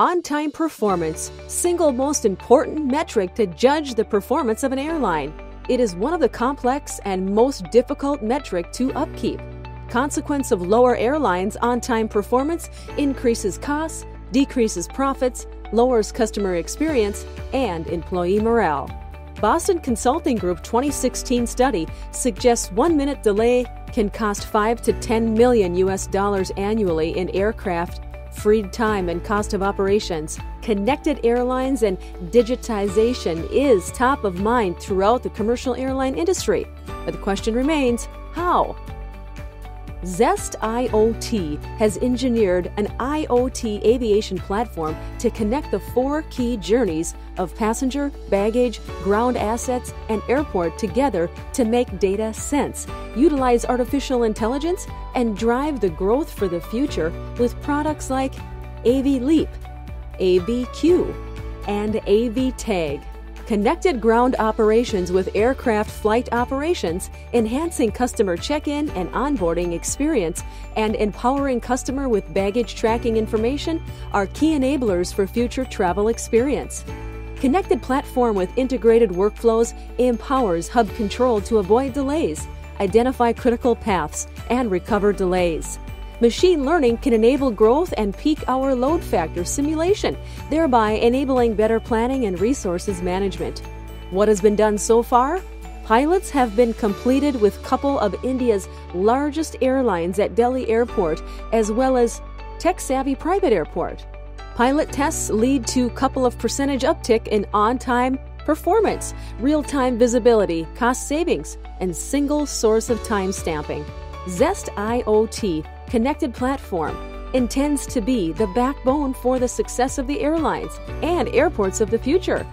On-time performance, single most important metric to judge the performance of an airline. It is one of the complex and most difficult metric to upkeep. Consequence of lower airlines' on-time performance increases costs, decreases profits, lowers customer experience, and employee morale. Boston Consulting Group 2016 study suggests 1 minute delay can cost $5 to $10 million annually in aircraft, freed time and cost of operations. Connected airlines and digitization is top of mind throughout the commercial airline industry, but the question remains, how? Zest IoT has engineered an IoT aviation platform to connect the four key journeys of passenger, baggage, ground assets, and airport together to make data sense, utilize artificial intelligence, and drive the growth for the future with products like AviLeap, AviQ, and AviTag. Connected ground operations with aircraft flight operations, enhancing customer check-in and onboarding experience, and empowering customer with baggage tracking information are key enablers for future travel experience. Connected platform with integrated workflows empowers hub control to avoid delays, identify critical paths, and recover delays. Machine learning can enable growth and peak hour load factor simulation, thereby enabling better planning and resources management. What has been done so far? Pilots have been completed with a couple of India's largest airlines at Delhi Airport, as well as tech-savvy private airport. Pilot tests lead to a couple of percentage uptick in on-time performance, real-time visibility, cost savings, and single source of time stamping. Zest IoT Connected Platform intends to be the backbone for the success of the airlines and airports of the future.